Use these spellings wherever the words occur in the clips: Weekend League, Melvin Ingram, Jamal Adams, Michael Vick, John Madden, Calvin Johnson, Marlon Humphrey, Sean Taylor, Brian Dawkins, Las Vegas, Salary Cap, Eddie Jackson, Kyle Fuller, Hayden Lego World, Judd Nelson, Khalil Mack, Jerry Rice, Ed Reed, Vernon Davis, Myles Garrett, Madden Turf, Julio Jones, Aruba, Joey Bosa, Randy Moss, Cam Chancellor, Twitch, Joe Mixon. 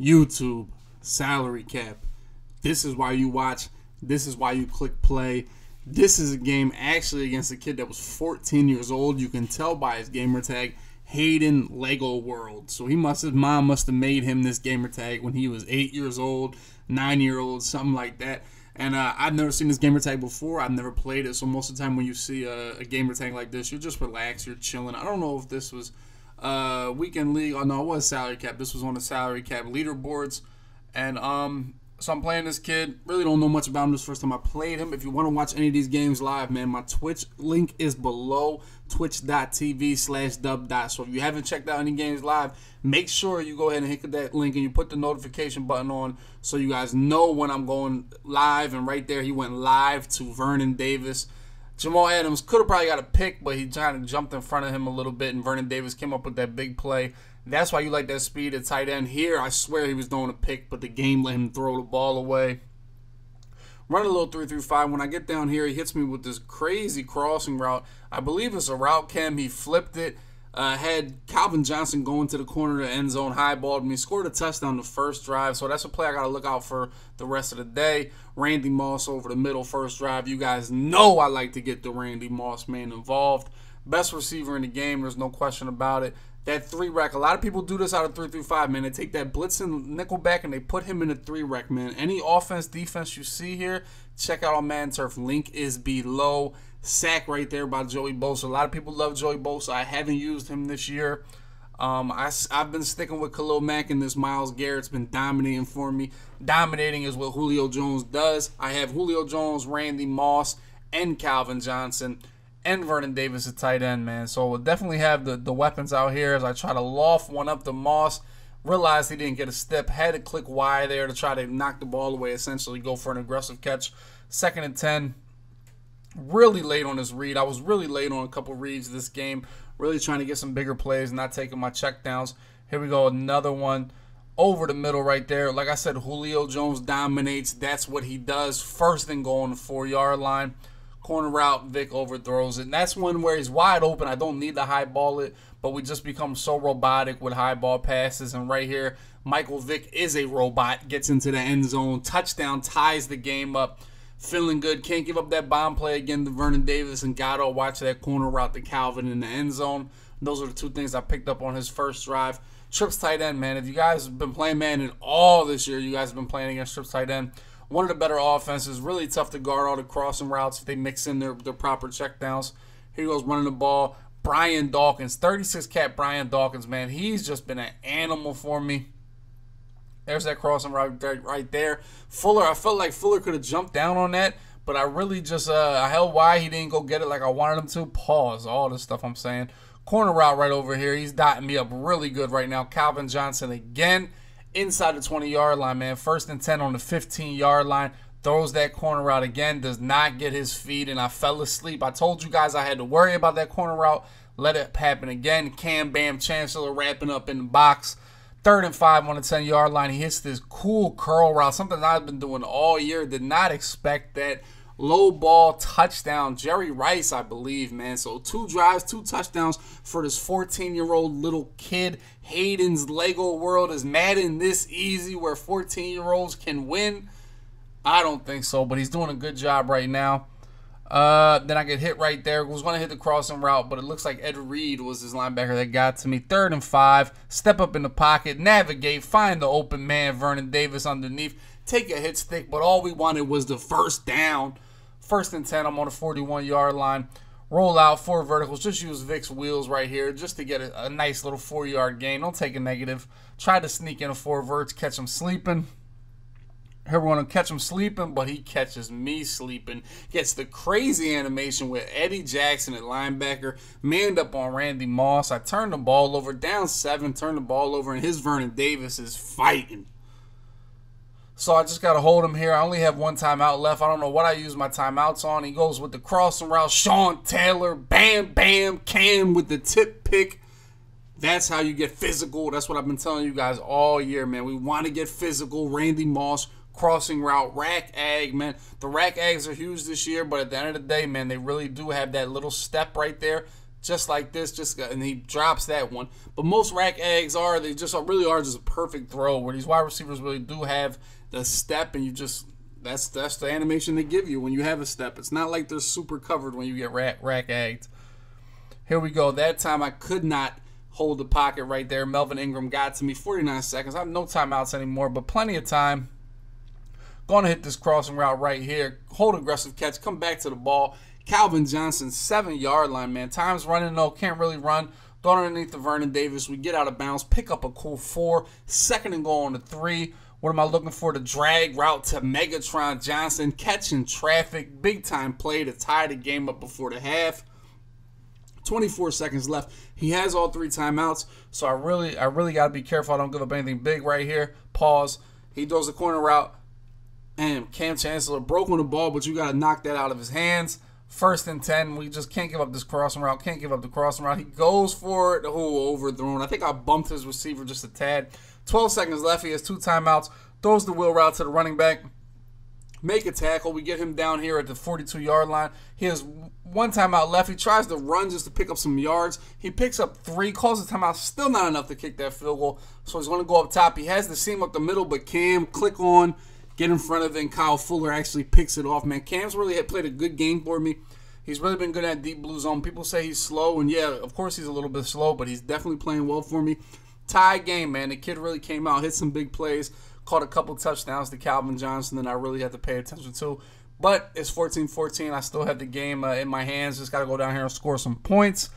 YouTube, salary cap. This is why you watch. This is why you click play. This is a game actually against a kid that was 14 years old. You can tell by his gamer tag, Hayden Lego World. So he must, his mom must have made him this gamer tag when he was 8 years old, 9 year old, something like that. And I've never seen this gamer tag before. I've never played it. So most of the time when you see a gamer tag like this, you're just relaxed, you're chilling. I don't know if this was weekend league. Oh no, it was salary cap. This was on the salary cap leaderboards. And so I'm playing this kid. Really don't know much about him. This is the first time I played him. If you want to watch any of these games live, man, my Twitch link is below, twitch.tv/dub. So if you haven't checked out any games live, make sure you go ahead and hit that link and you put the notification button on so you guys know when I'm going live. And right there, he went live to Vernon Davis. Jamal Adams could have probably got a pick, but he kind of jumped in front of him a little bit, and Vernon Davis came up with that big play. That's why you like that speed at tight end. Here, I swear he was throwing a pick, but the game let him throw the ball away. Run a little 3-3-5. When I get down here, he hits me with this crazy crossing route. I believe it's a route cam. He flipped it. Had Calvin Johnson going to the corner of the end zone, highballed me, scored a touchdown the first drive. So that's a play I got to look out for the rest of the day. Randy Moss over the middle first drive. You guys know I like to get the Randy Moss man involved. Best receiver in the game. There's no question about it. That 3-rec, a lot of people do this out of 3-3-5, man. They take that blitzing nickel back and they put him in a 3-rec, man. Any offense, defense you see here, check out on Madden Turf. Link is below. Sack right there by Joey Bosa. A lot of people love Joey Bosa. I haven't used him this year. I've been sticking with Khalil Mack, and this Myles Garrett's been dominating for me. Dominating is what Julio Jones does. I have Julio Jones, Randy Moss, and Calvin Johnson, and Vernon Davis at tight end, man. So we'll definitely have the weapons out here as I try to loft one up to Moss. Realized he didn't get a step. Had to click Y there to try to knock the ball away, essentially go for an aggressive catch. 2nd and 10. Really late on his read. I was really late on a couple reads this game. Really trying to get some bigger plays, not taking my checkdowns. Here we go, another one. Over the middle right there. Like I said, Julio Jones dominates. That's what he does. 1st and goal on the 4-yard line. Corner route, Vick overthrows it. And that's one where he's wide open. I don't need to high ball it, but we just become so robotic with high ball passes. And right here, Michael Vick is a robot. Gets into the end zone. Touchdown, ties the game up. Feeling good. Can't give up that bomb play again to Vernon Davis, and gotta watch that corner route to Calvin in the end zone. Those are the two things I picked up on his first drive. Trips tight end, man. If you guys have been playing Madden all this year, you guys have been playing against trips tight end. One of the better offenses, really tough to guard all the crossing routes if they mix in their proper checkdowns. Here he goes running the ball. Brian Dawkins, 36 cat Brian Dawkins, man. He's just been an animal for me. There's that crossing right there. Fuller, I felt like Fuller could have jumped down on that, but I really just I held wide. He didn't go get it like I wanted him to. Pause, all this stuff I'm saying. Corner route right over here. He's dotting me up really good right now. Calvin Johnson again inside the 20-yard line, man. 1st and 10 on the 15-yard line. Throws that corner route again. Does not get his feet, and I fell asleep. I told you guys I had to worry about that corner route. Let it happen again. Cam Chancellor wrapping up in the box. 3rd and 5 on the 10-yard line. He hits this cool curl route, something I've been doing all year. Did not expect that. Low ball touchdown. Jerry Rice, I believe, man. So 2 drives, 2 touchdowns for this 14-year-old little kid. Hayden's Lego World. Is Madden this easy where 14-year-olds can win? I don't think so, but he's doing a good job right now. Then I get hit right there. Was going to hit the crossing route, but it looks like Ed Reed was his linebacker that got to me. 3rd and 5. Step up in the pocket. Navigate. Find the open man, Vernon Davis, underneath. Take a hit stick, but all we wanted was the 1st down. 1st and 10. I'm on the 41-yard line. Roll out 4 verticals. Just use Vic's wheels right here just to get a nice little 4-yard gain. Don't take a negative. Try to sneak in a 4 verts. Catch him sleeping. Here we're going to catch him sleeping, but he catches me sleeping. Gets the crazy animation with Eddie Jackson at linebacker. Manned up on Randy Moss. I turned the ball over. Down 7, turned the ball over, and his Vernon Davis is fighting. So I just got to hold him here. I only have 1 timeout left. I don't know what I use my timeouts on. He goes with the crossing route. Sean Taylor. Bam, bam. Cam with the tip pick. That's how you get physical. That's what I've been telling you guys all year, man. We want to get physical. Randy Moss. Crossing route, rack ag, man. The rack ags are huge this year, but at the end of the day, man, they really do have that little step right there. just like this, and he drops that one. But most rack eggs are, they just really are just a perfect throw where these wide receivers really do have the step, and you just, that's the animation they give you when you have a step. It's not like they're super covered when you get rack egged. Here we go. That time I could not hold the pocket right there. Melvin Ingram got to me. 49 seconds. I have no timeouts anymore, but plenty of time. Going to hit this crossing route right here. Hold aggressive catch. Come back to the ball. Calvin Johnson, 7-yard line, man. Time's running low. Can't really run. Thrown underneath the Vernon Davis. We get out of bounds. Pick up a cool 4. Second and goal on the 3. What am I looking for? The drag route to Megatron Johnson. Catching traffic. Big time play to tie the game up before the half. 24 seconds left. He has all 3 timeouts. So I really got to be careful. I don't give up anything big right here. Pause. He throws the corner route. And Cam Chancellor broke on the ball, but you got to knock that out of his hands. First and 10. We just can't give up this crossing route. Can't give up the crossing route. He goes for it. Oh, overthrown. I think I bumped his receiver just a tad. 12 seconds left. He has 2 timeouts. Throws the wheel route to the running back. Make a tackle. We get him down here at the 42-yard line. He has 1 timeout left. He tries to run just to pick up some yards. He picks up 3. Calls the timeout. Still not enough to kick that field goal. So he's going to go up top. He has the seam up the middle, but Cam, click on. Get in front of it, and Kyle Fuller actually picks it off, man. Cam's really had played a good game for me. He's really been good at deep blue zone. People say he's slow, and yeah, of course he's a little bit slow, but he's definitely playing well for me. Tie game, man. The kid really came out, hit some big plays, caught a couple touchdowns to Calvin Johnson that I really had to pay attention to. But it's 14-14. I still have the game in my hands. Just got to go down here and score some points.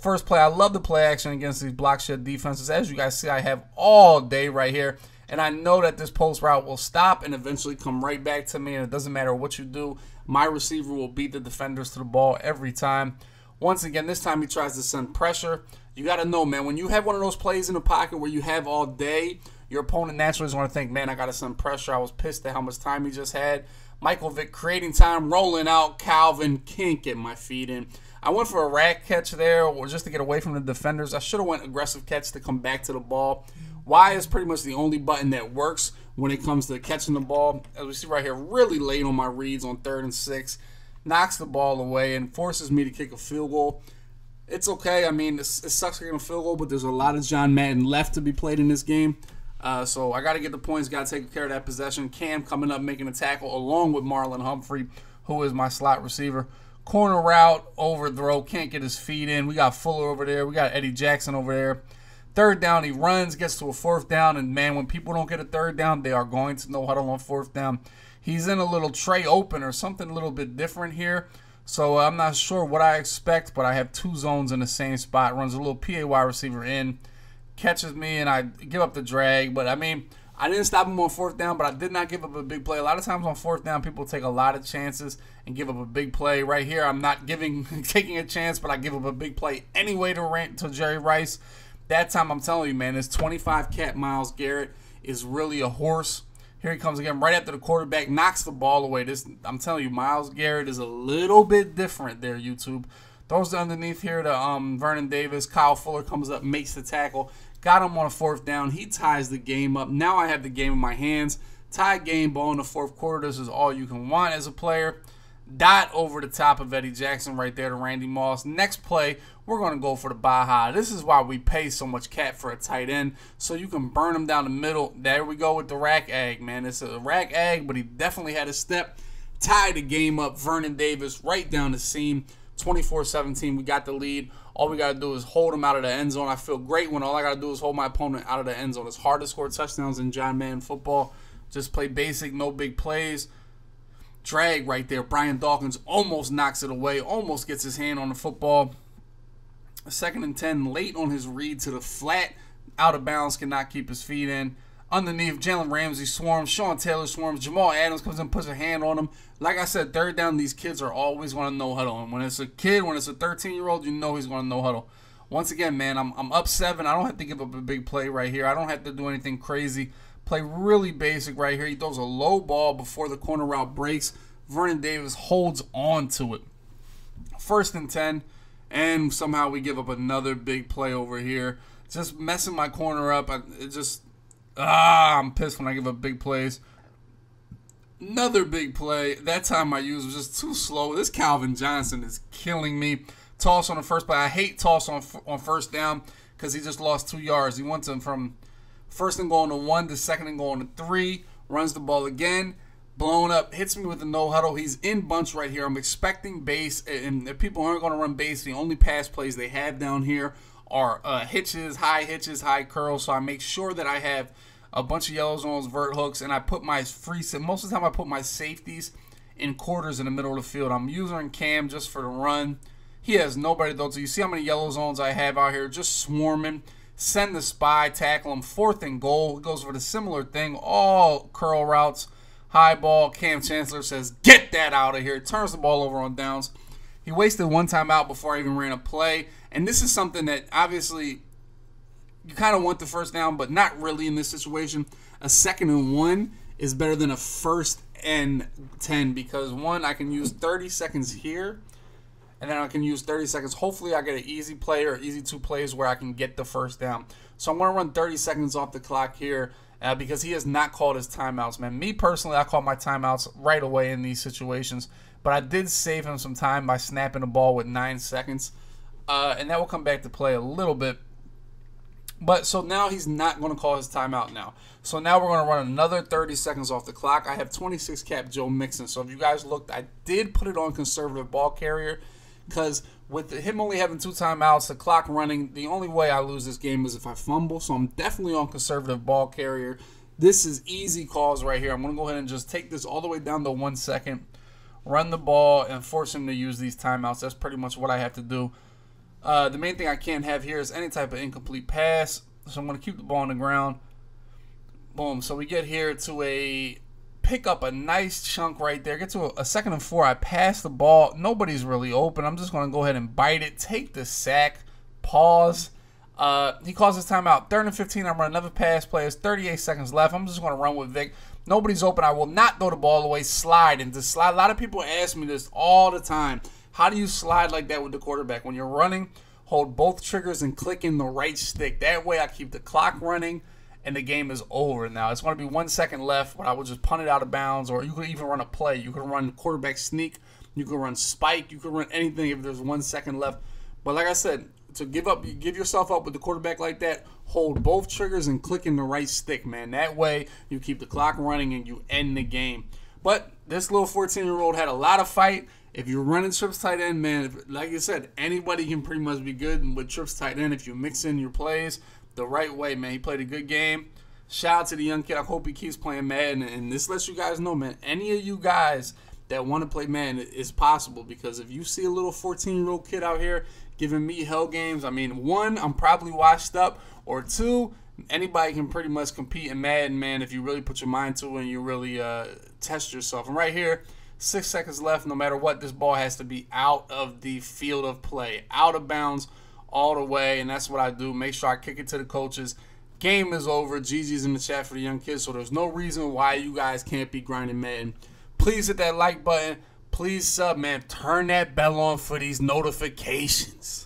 First play, I love the play action against these block shed defenses. As you guys see, I have all day right here. And I know that this post route will stop and eventually come right back to me. And it doesn't matter what you do. My receiver will beat the defenders to the ball every time. Once again, this time he tries to send pressure. You got to know, man, when you have one of those plays in the pocket where you have all day, your opponent naturally is going to think, man, I got to send pressure. I was pissed at how much time he just had. Michael Vick creating time, rolling out. Calvin can't get my feet in. I went for a rack catch there or just to get away from the defenders. I should have went aggressive catch to come back to the ball. Y is pretty much the only button that works when it comes to catching the ball. As we see right here, really late on my reads on 3rd and 6. Knocks the ball away and forces me to kick a field goal. It's okay. I mean, it sucks kicking a field goal, but there's a lot of John Madden left to be played in this game. So I got to get the points, got to take care of that possession. Cam coming up, making a tackle, along with Marlon Humphrey, who is my slot receiver. Corner route, overthrow, can't get his feet in. We got Fuller over there. We got Eddie Jackson over there. 3rd down, he runs, gets to a 4th down, and, man, when people don't get a 3rd down, they are going to no huddle on 4th down. He's in a little tray open or something a little bit different here, so I'm not sure what I expect, but I have 2 zones in the same spot. Runs a little PAY receiver in, catches me, and I give up the drag. But, I mean, I didn't stop him on 4th down, but I did not give up a big play. A lot of times on 4th down, people take a lot of chances and give up a big play. Right here, I'm not taking a chance, but I give up a big play anyway to Jerry Rice. That time, I'm telling you, man, this 25-cat Myles Garrett is really a horse. Here he comes again right after the quarterback, knocks the ball away. This, I'm telling you, Myles Garrett is a little bit different there, YouTube. Throws it underneath here to Vernon Davis. Kyle Fuller comes up, makes the tackle. Got him on a 4th down. He ties the game up. Now I have the game in my hands. Tie game, ball in the 4th quarter. This is all you can want as a player. Dot over the top of Eddie Jackson right there to Randy Moss. Next play, we're going to go for the Baja. This is why we pay so much cat for a tight end, so you can burn him down the middle. There we go with the rack egg, man. It's a rack egg, but he definitely had a step. Tie the game up. Vernon Davis right down the seam. 24-17, we got the lead. All we got to do is hold him out of the end zone. I feel great when all I got to do is hold my opponent out of the end zone. It's hard to score touchdowns in John Madden football. Just play basic, no big plays. Drag right there. Brian Dawkins almost knocks it away, almost gets his hand on the football. 2nd and 10, late on his read to the flat. Out of bounds, cannot keep his feet in. Underneath, Jalen Ramsey swarms. Sean Taylor swarms. Jamal Adams comes and puts a hand on him. Like I said, 3rd down, these kids are always going to no huddle. And when it's a kid, when it's a 13-year-old, you know he's going to no huddle. Once again, man, I'm up 7. I don't have to give up a big play right here. I don't have to do anything crazy. Play really basic right here. He throws a low ball before the corner route breaks. Vernon Davis holds on to it. 1st and 10, and somehow we give up another big play over here. Just messing my corner up. I'm pissed when I give up big plays. Another big play. That time my use was just too slow. This Calvin Johnson is killing me. toss on the first play. I hate toss on first down because he just lost 2 yards. He went to him from first and goal to 1 to second and goal to 3. Runs the ball again. Blown up. Hits me with the no huddle. He's in bunch right here. I'm expecting base. And if people aren't going to run base, the only pass plays they have down here are hitches, high curls. So I make sure that I have a bunch of yellows on those vert hooks. And I put my free set. Most of the time I put my safeties in quarters in the middle of the field. I'm using Cam just for the run. He has nobody though. So you see how many yellow zones I have out here just swarming. Send the spy, tackle him, fourth and goal. He goes for the similar thing. All curl routes, high ball. Cam Chancellor says, get that out of here. Turns the ball over on downs. He wasted one timeout before I even ran a play. And this is something that obviously you kind of want the first down, but not really in this situation. A second and 1 is better than a first and 10 because, one, I can use 30 seconds here, and then I can use 30 seconds. Hopefully I get an easy play or easy 2 plays where I can get the first down. So I'm going to run 30 seconds off the clock here because he has not called his timeouts, man. Me personally, I call my timeouts right away in these situations, but I did save him some time by snapping the ball with 9 seconds, and that will come back to play a little bit. But so now he's not going to call his timeout now. So now we're going to run another 30 seconds off the clock. I have 26 cap Joe Mixon. So if you guys looked, I did put it on conservative ball carrier because with him only having 2 timeouts, the clock running, the only way I lose this game is if I fumble. So I'm definitely on conservative ball carrier. This is easy calls right here. I'm going to go ahead and just take this all the way down to 1 second, run the ball, and force him to use these timeouts. That's pretty much what I have to do. The main thing I can't have here is any type of incomplete pass. So I'm going to keep the ball on the ground. Boom. So we get here to a pick up a nice chunk right there. Get to a second and 4. I pass the ball. Nobody's really open. I'm just going to go ahead and bite it. Take the sack. Pause. He calls his timeout. Third and 15. I'm running another pass play. There's 38 seconds left. I'm just going to run with Vic. Nobody's open. I will not throw the ball away. Slide and just slide. A lot of people ask me this all the time. How do you slide like that with the quarterback? When you're running, hold both triggers and click in the right stick. That way I keep the clock running and the game is over. Now, it's going to be 1 second left, but I will just punt it out of bounds, or you could even run a play. You could run quarterback sneak. You could run spike. You could run anything if there's 1 second left. But like I said, to give yourself up with the quarterback like that, hold both triggers and click in the right stick, man. That way you keep the clock running and you end the game. But this little 14-year-old had a lot of fight. If you're running trips tight end, man, like I said, anybody can pretty much be good with trips tight end if you mix in your plays the right way, man. He played a good game. Shout out to the young kid. I hope he keeps playing Madden. And this lets you guys know, man, any of you guys that want to play Madden, it's possible. Because if you see a little 14-year-old kid out here giving me hell games, I mean, 1, I'm probably washed up. Or 2, anybody can pretty much compete in Madden, man, if you really put your mind to it and you really test yourself. And right here, 6 seconds left. No matter what, this ball has to be out of the field of play, out of bounds all the way, and that's what I do. Make sure I kick it to the coaches. Game is over. GG's in the chat for the young kids, so there's no reason why you guys can't be grinding, man. Please hit that like button. Please sub, man. Turn that bell on for these notifications.